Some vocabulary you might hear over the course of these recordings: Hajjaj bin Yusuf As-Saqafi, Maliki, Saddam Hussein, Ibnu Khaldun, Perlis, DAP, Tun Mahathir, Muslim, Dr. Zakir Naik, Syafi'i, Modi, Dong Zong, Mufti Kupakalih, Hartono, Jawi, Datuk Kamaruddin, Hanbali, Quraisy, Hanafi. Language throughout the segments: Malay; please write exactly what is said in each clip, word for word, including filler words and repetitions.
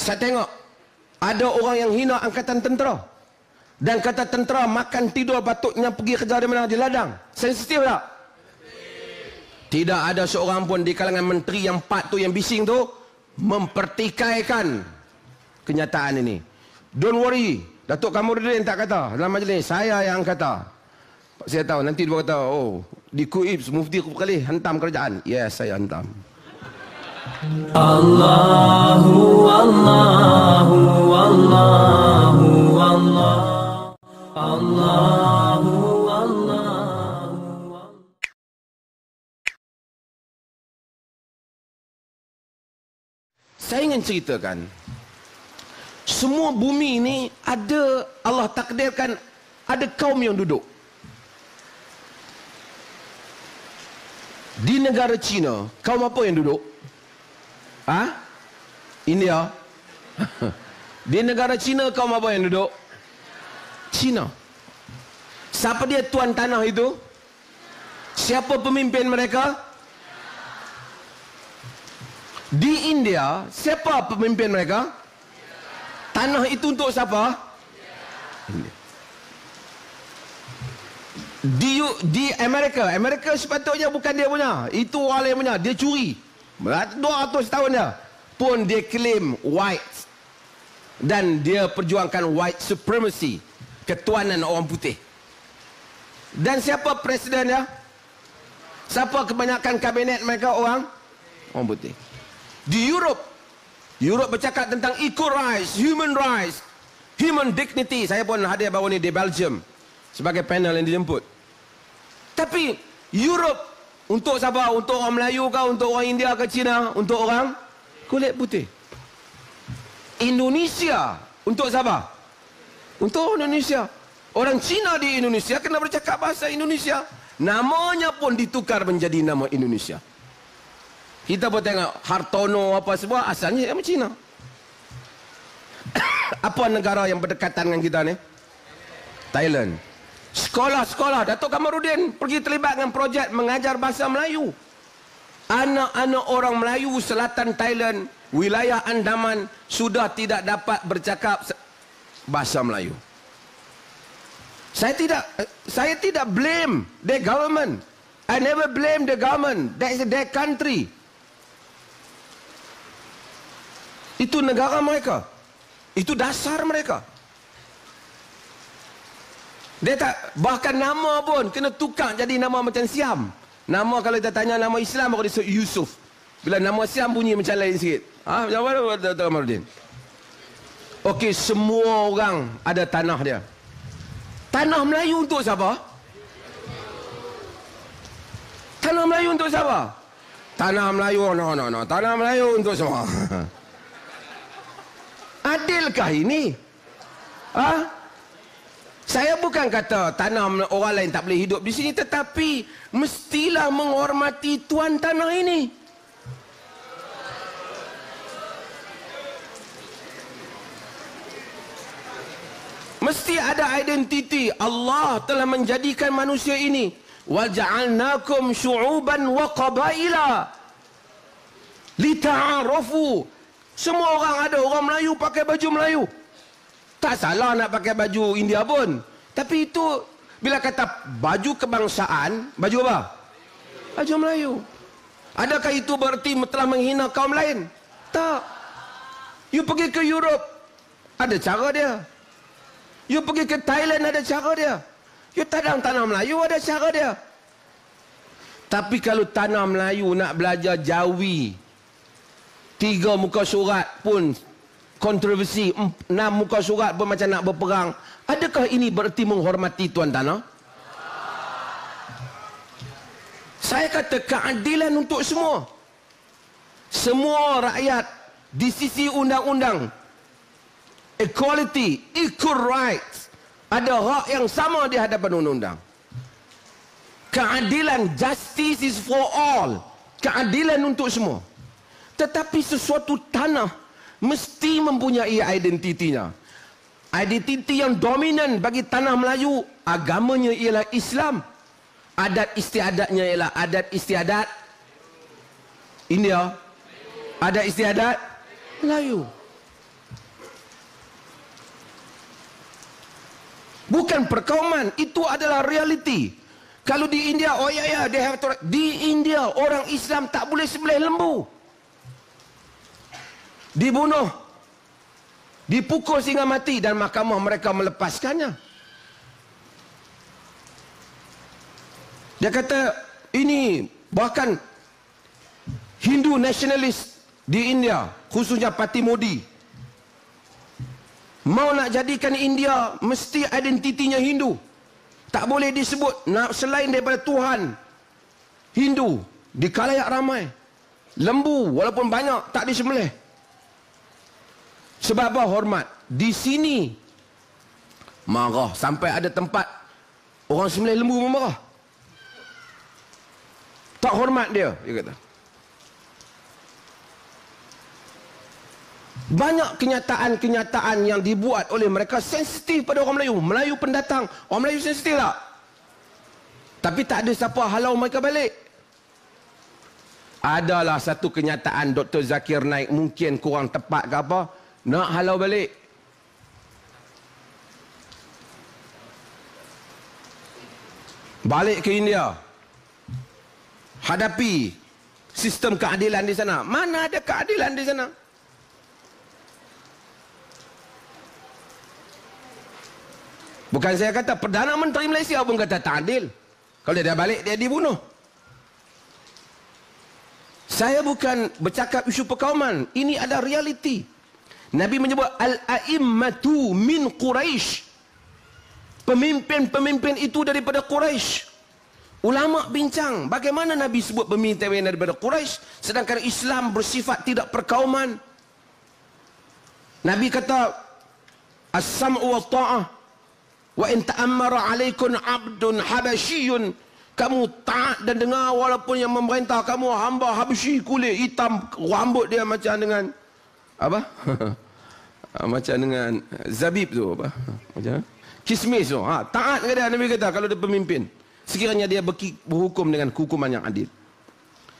Saya tengok ada orang yang hina angkatan tentera dan kata tentera makan tidur patutnya pergi kerja di mana, di ladang. Sensitif tak? Tidak ada seorang pun di kalangan menteri yang empat tu, yang bising tu, mempertikaikan kenyataan ini. Don't worry, Datuk Kamaruddin tak kata dalam majlis, saya yang kata. Saya tahu nanti dia kata, oh, di Kuibs Mufti Kupakalih hentam kerajaan. Yes, saya hentam. Allahu Allahu Allahu Allahu Allahu. Saya ingin ceritakan, semua bumi ini ada, Allah takdirkan ada kaum yang duduk. Di negara China, kaum apa yang duduk? Ha? India. Di negara China, kaum apa yang duduk? China. Siapa dia tuan tanah itu? Siapa pemimpin mereka? Di India, siapa pemimpin mereka? Tanah itu untuk siapa? India. Di, di Amerika, Amerika sepatutnya bukan dia punya, itu orang lain punya, dia curi. dua ratus tahun dia pun dia claim white, dan dia perjuangkan white supremacy, ketuanan orang putih. Dan siapa presiden dia? Siapa kebanyakan kabinet mereka? Orang orang putih. Di Europe, Europe bercakap tentang equal rights, human rights, human dignity. Saya pun hadir baru ni di Belgium sebagai panel yang dijemput. Tapi Europe untuk siapa? Untuk orang Melayu ke, untuk orang India ke, Cina? Untuk orang kulit putih. Indonesia untuk siapa? Untuk Indonesia. Orang Cina di Indonesia kena bercakap bahasa Indonesia. Namanya pun ditukar menjadi nama Indonesia. Kita boleh tengok Hartono apa semua, asalnya dari China. Apa negara yang berdekatan dengan kita ni? Thailand. Sekolah-sekolah, Datuk Kamaruddin pergi terlibat dengan projek mengajar bahasa Melayu. Anak-anak orang Melayu selatan Thailand, wilayah Andaman, sudah tidak dapat bercakap bahasa Melayu. Saya tidak saya tidak blame the government. I never blame the government. That is their country. Itu negara mereka. Itu dasar mereka. Dia tak, bahkan nama pun kena tukar jadi nama macam Siam. Nama kalau kita tanya nama Islam, aku disebut Yusuf. Bila nama Siam bunyi macam lain sikit. Ah, macam mana Datuk Kamaruddin? Okey, semua orang ada tanah dia. Tanah Melayu untuk siapa? Tanah Melayu untuk siapa? Tanah Melayu, no no no. Tanah Melayu untuk semua. Adilkah ini? Ha? Saya bukan kata tanah orang lain tak boleh hidup di sini, tetapi mestilah menghormati tuan tanah ini. Mesti ada identiti. Allah telah menjadikan manusia ini. Wa ja'alnakum syu'uban wa qabaila lita'arafu. Semua orang ada, orang Melayu pakai baju Melayu. Tak salah nak pakai baju India pun. Tapi itu, bila kata baju kebangsaan, baju apa? Baju Melayu. Adakah itu berarti telah menghina kaum lain? Tak. You pergi ke Europe, ada cara dia. You pergi ke Thailand, ada cara dia. You tanam tanah Melayu, ada cara dia. Tapi kalau tanah Melayu nak belajar Jawi, Tiga muka surat pun kontroversi, enam muka surat pun macam nak berperang. Adakah ini bererti menghormati tuan tanah? Saya kata keadilan untuk semua. Semua rakyat di sisi undang-undang. Equality, equal rights. Ada hak yang sama di hadapan undang-undang. Keadilan, justice is for all. Keadilan untuk semua. Tetapi sesuatu tanah mesti mempunyai identitinya. Identiti yang dominan bagi tanah Melayu, agamanya ialah Islam. Adat istiadatnya ialah adat istiadat India. Adat istiadat Melayu. Bukan perkauman, itu adalah realiti. Kalau di India, oh ya ya, they have to... Di India orang Islam tak boleh sembelih lembu. Dibunuh, dipukul sehingga mati dan mahkamah mereka melepaskannya. Dia kata ini bahkan Hindu nasionalis di India, khususnya parti Modi, mau nak jadikan India mesti identitinya Hindu. Tak boleh disebut selain daripada Tuhan Hindu. Di khalayak ramai, lembu walaupun banyak tak disembelih. Sebab apa? Hormat. Di sini marah sampai ada tempat orang sembelih lembu memarah. Tak hormat dia, dia kata. Banyak kenyataan-kenyataan yang dibuat oleh mereka sensitif pada orang Melayu. Melayu pendatang, orang Melayu sensitif tak? Tapi tak ada siapa halau mereka balik. Adalah satu kenyataan Doktor Zakir Naik mungkin kurang tepat ke apa, nak halau balik. Balik ke India, hadapi sistem keadilan di sana. Mana ada keadilan di sana? Bukan saya kata, Perdana Menteri Malaysia pun kata tak adil. Kalau dia dah balik, dia dibunuh. Saya bukan bercakap isu perkauman. Ini ada realiti. Nabi menyebut al-a'immatu min Quraisy. Pemimpin-pemimpin itu daripada Quraisy. Ulama bincang, bagaimana Nabi sebut pemimpin daripada Quraisy sedangkan Islam bersifat tidak perkauman. Nabi kata as-sam'u wa ta'ah. Wa in ta'ammara alaikum 'abdun habasyun, kamu taat dan dengar walaupun yang memerintah kamu hamba Habasyi, kulit hitam, rambut dia macam dengan apa? Macam dengan zabib tu apa? Macam kismis tu. Ha, taat ke dia? Nabi kata kalau dia pemimpin sekiranya dia berhukum dengan hukuman yang adil.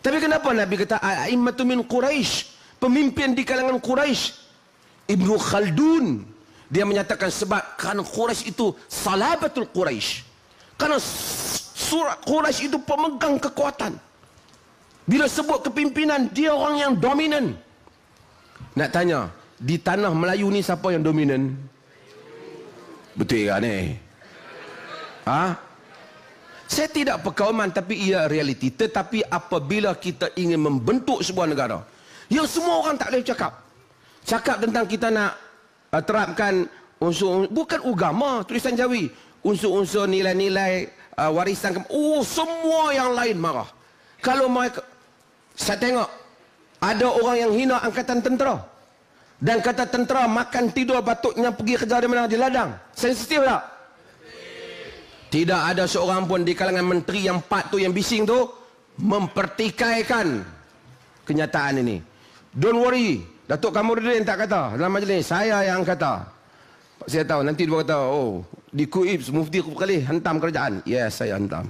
Tapi kenapa Nabi kata a'immatu min Quraisy, pemimpin di kalangan Quraisy? Ibnu Khaldun dia menyatakan sebab kerana Quraisy itu salabatul Quraisy. Kerana surat Quraisy itu pemegang kekuatan. Bila sebut kepimpinan, dia orang yang dominan. Nak tanya, di tanah Melayu ni siapa yang dominan? Betul ke ni? Ha? Saya tidak perkauman tapi ia realiti. Tetapi apabila kita ingin membentuk sebuah negara yang semua orang tak boleh cakap. Cakap tentang kita nak terapkan unsur, bukan agama, tulisan Jawi, unsur-unsur nilai-nilai uh, warisan. Oh, semua yang lain marah. Kalau mereka, saya tengok ada orang yang hina angkatan tentera dan kata tentera makan tidur patutnya pergi kerja di mana, di ladang. Sensitif tak? Tidak ada seorang pun di kalangan menteri yang empat tu, yang bising tu, mempertikaikan kenyataan ini. Don't worry, Datuk Kamaruddin tak kata dalam majlis, saya yang kata. Saya tahu nanti dia kata, oh, di Kuibs Mufti Kupakalih hentam kerajaan. Yes, saya hentam.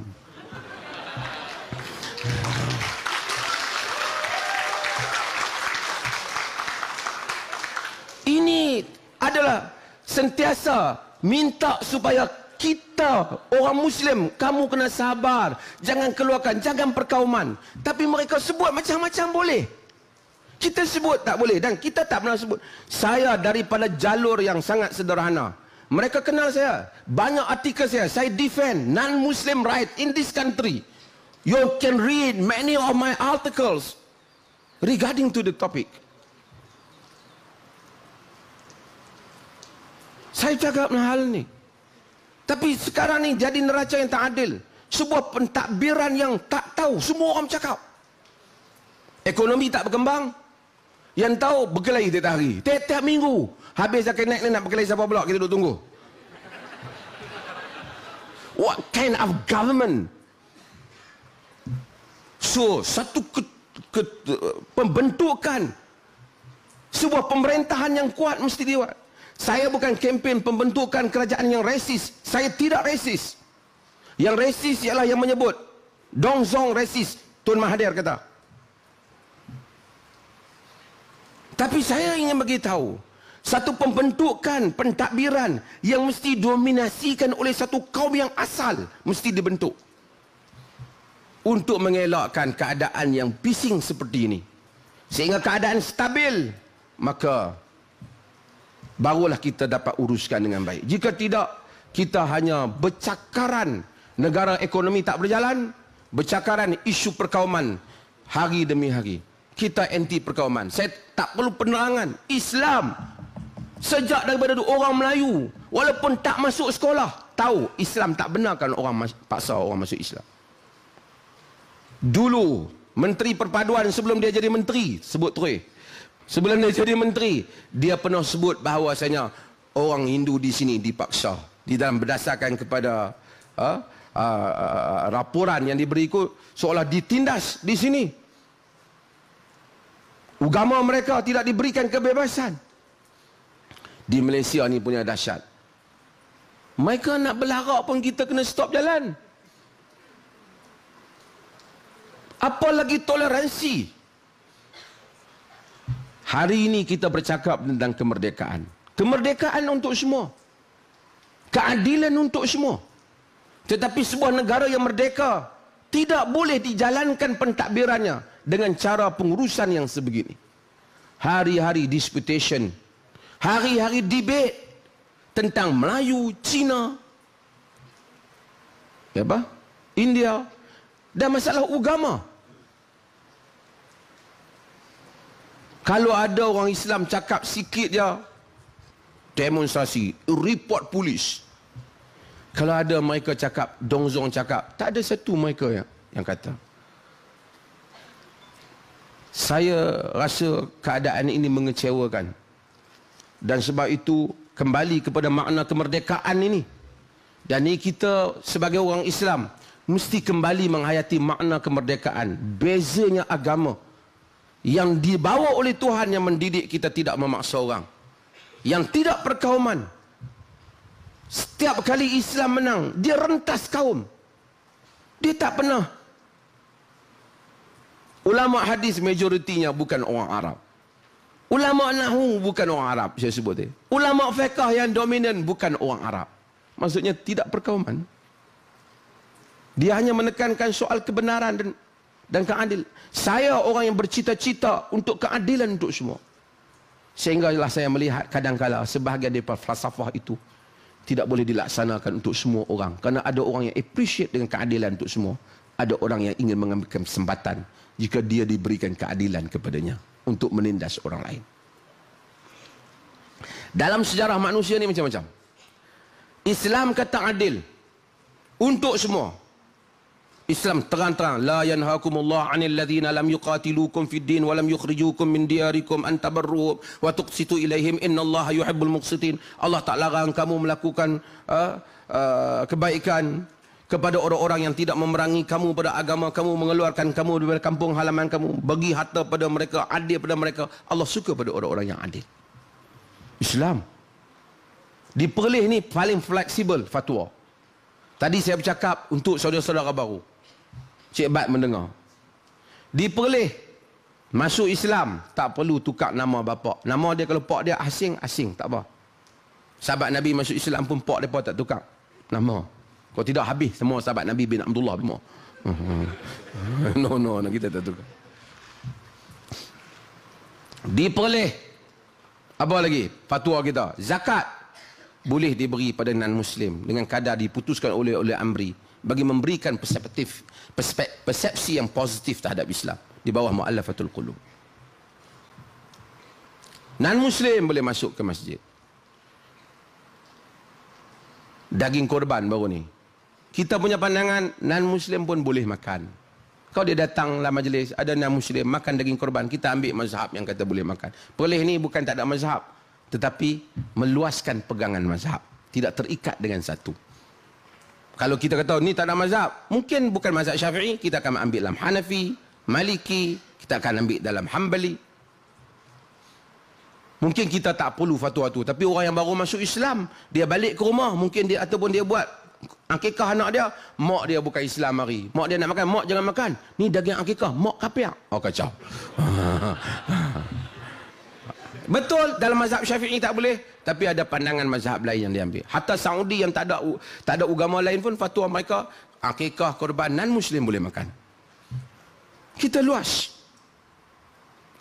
Ini adalah sentiasa minta supaya kita orang Muslim, kamu kena sabar, jangan keluarkan, jangan perkauman. Tapi mereka sebut macam-macam boleh. Kita sebut tak boleh dan kita tak pernah sebut. Saya daripada jalur yang sangat sederhana. Mereka kenal saya. Banyak artikel saya. Saya defend non-Muslim right in this country. You can read many of my articles regarding to the topic. Saya cakap hal ni. Tapi sekarang ni jadi neraca yang tak adil. Sebuah pentadbiran yang tak tahu. Semua orang cakap. Ekonomi tak berkembang. Yang tahu berkelahi tiap hari, tiap-tiap minggu. Habis Zakir Naik ni nak berkelahi siapa pula, kita duduk tunggu. What kind of government? So, satu ke, ke, pembentukan sebuah pemerintahan yang kuat mesti dibuat. Saya bukan kempen pembentukan kerajaan yang resis. Saya tidak resis. Yang resis ialah yang menyebut Dong Zong resis, Tun Mahathir kata. Tapi saya ingin beritahu, satu pembentukan, pentadbiran yang mesti dominasikan oleh satu kaum yang asal, mesti dibentuk untuk mengelakkan keadaan yang bising seperti ini. Sehingga keadaan stabil, maka barulah kita dapat uruskan dengan baik. Jika tidak, kita hanya bercakaran, negara ekonomi tak berjalan, bercakaran isu perkauman hari demi hari. Kita anti perkauman. Saya tak perlu penerangan. Islam sejak daripada orang Melayu, walaupun tak masuk sekolah, tahu Islam tak benarkan orang paksa orang masuk Islam. Dulu Menteri Perpaduan sebelum dia jadi menteri, sebut terus. Sebelum dia jadi menteri, dia pernah sebut bahawasanya orang Hindu di sini dipaksa di dalam berdasarkan kepada uh, uh, uh, raporan yang diberi, seolah ditindas di sini. Agama mereka tidak diberikan kebebasan. Di Malaysia ni punya dahsyat. Mereka nak berlarak pun kita kena stop jalan. Apa lagi toleransi? Hari ini kita bercakap tentang kemerdekaan. Kemerdekaan untuk semua. Keadilan untuk semua. Tetapi sebuah negara yang merdeka tidak boleh dijalankan pentadbirannya dengan cara pengurusan yang sebegini. Hari-hari disputation, hari-hari debate tentang Melayu, Cina, apa? India dan masalah agama. Kalau ada orang Islam cakap sikit dia, demonstrasi, report polis. Kalau ada mereka cakap, Dong Zong cakap, tak ada satu mereka yang, yang kata. Saya rasa keadaan ini mengecewakan. Dan sebab itu, kembali kepada makna kemerdekaan ini. Dan ini kita sebagai orang Islam, mesti kembali menghayati makna kemerdekaan. Bezanya agama. Yang dibawa oleh Tuhan yang mendidik kita tidak memaksa orang. Yang tidak perkauman. Setiap kali Islam menang, dia rentas kaum. Dia tak pernah. Ulama hadis majoritinya bukan orang Arab. Ulama nahwu bukan orang Arab, saya sebut dia. Ulama fiqh yang dominan bukan orang Arab. Maksudnya tidak perkauman. Dia hanya menekankan soal kebenaran dan, dan keadilan. Saya orang yang bercita-cita untuk keadilan untuk semua. Sehinggalah saya melihat kadang-kala sebahagian daripada falsafah itu tidak boleh dilaksanakan untuk semua orang. Kerana ada orang yang appreciate dengan keadilan untuk semua. Ada orang yang ingin mengambil kesempatan jika dia diberikan keadilan kepadanya untuk menindas orang lain. Dalam sejarah manusia ni macam-macam. Islam kata adil untuk semua. Islam terang-terang, la yanhaakumullahu 'anil ladzina lam yuqatilukum fid din wa lam yukhrijukum min diyarikum an tabarruhum wa tuqsitu ilaihim innallaha yuhibbul muqsitin. Allah tak larang kamu melakukan uh, uh, kebaikan kepada orang-orang yang tidak memerangi kamu pada agama kamu, mengeluarkan kamu dari kampung halaman kamu, bagi harta pada mereka, adil pada mereka. Allah suka pada orang-orang yang adil. Islam di Perlis ni paling fleksibel fatwa. Tadi saya bercakap untuk saudara-saudara baru. Cik Bat mendengar. Di Perlis, masuk Islam, tak perlu tukar nama bapa. Nama dia kalau pak dia asing, asing, tak apa. Sahabat Nabi masuk Islam pun pak dia tak tukar nama. Kalau tidak habis semua sahabat Nabi bin Abdullah semua. No, no, no, kita tak tukar. Di Perlis, apa lagi? Fatwa kita, zakat boleh diberi pada non-Muslim dengan kadar diputuskan oleh oleh Amri, bagi memberikan perspektif persepsi yang positif terhadap Islam di bawah mu'allafatul qulub. Non-Muslim boleh masuk ke masjid. Daging korban baru ni. Kita punya pandangan, non-Muslim pun boleh makan. Kalau dia datanglah majlis, ada non-Muslim makan daging korban, kita ambil mazhab yang kata boleh makan. Perlis ni bukan tak ada mazhab, tetapi meluaskan pegangan mazhab. Tidak terikat dengan satu. Kalau kita kata ni tak ada mazhab, mungkin bukan mazhab Syafi'i, kita akan ambil dalam Hanafi, Maliki, kita akan ambil dalam Hanbali. Mungkin kita tak perlu fatwa tu, tapi orang yang baru masuk Islam, dia balik ke rumah, mungkin dia ataupun dia buat akikah anak dia, mak dia bukan Islam hari. Mak dia nak makan, mak jangan makan. Ni daging akikah, mak kafir. Oh kacau. Betul dalam mazhab Syafi'i tak boleh, tapi ada pandangan mazhab lain yang diambil. Hatta Saudi yang tak ada tak ada agama lain pun fatwa mereka akikah korban non-Muslim boleh makan. Kita luas.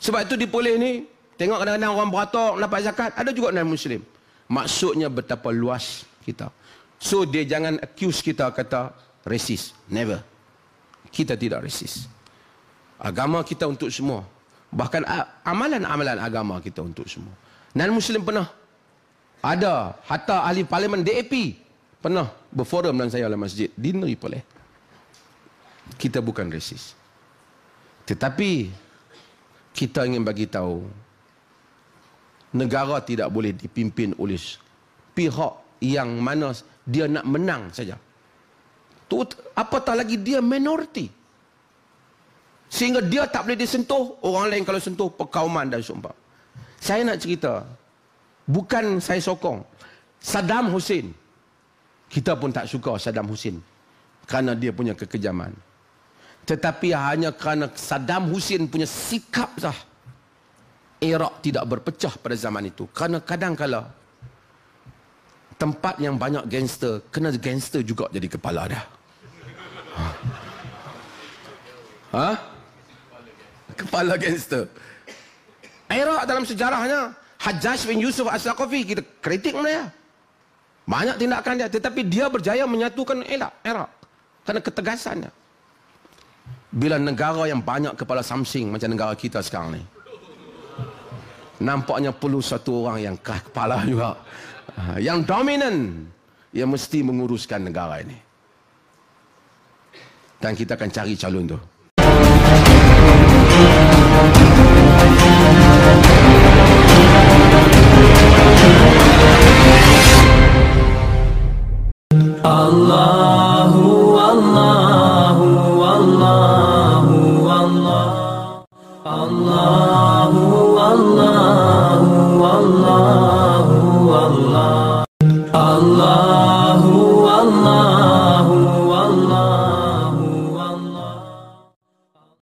Sebab itu dipoleh ni, tengok kadang-kadang orang beratok dapat zakat, ada juga non-Muslim. Maksudnya betapa luas kita. So dia jangan accuse kita kata resis. Never. Kita tidak resis. Agama kita untuk semua. Bahkan amalan-amalan agama kita untuk semua. Non-Muslim pernah ada, hatta ahli parlimen D A P pernah berforum dengan saya dalam masjid di Negeri Perlis. Kita bukan resis, tetapi kita ingin bagi tahu negara tidak boleh dipimpin oleh pihak yang mana dia nak menang saja, apatah lagi dia minoriti. Sehingga dia tak boleh disentuh. Orang lain kalau sentuh, perkauman dan sumpah. Saya nak cerita, bukan saya sokong Saddam Hussein. Kita pun tak suka Saddam Hussein kerana dia punya kekejaman. Tetapi hanya kerana Saddam Hussein punya sikap sah, Iraq tidak berpecah pada zaman itu. Kerana kadang-kala tempat yang banyak gangster, kena gangster juga jadi kepala dah. Hah? Kepala gangster. Iraq dalam sejarahnya, Hajjaj bin Yusuf As-Saqafi, kita kritik dia, banyak tindakan dia, tetapi dia berjaya menyatukan Iraq, Iraq kerana ketegasannya. Bila negara yang banyak kepala samsing macam negara kita sekarang ni, nampaknya perlu satu orang yang kepala juga, yang dominan, yang mesti menguruskan negara ini. Dan kita akan cari calon tu. Allahu, Allahu, Allahu, Allahu, Allahu, Allahu, Allahu, Allahu, Allahu.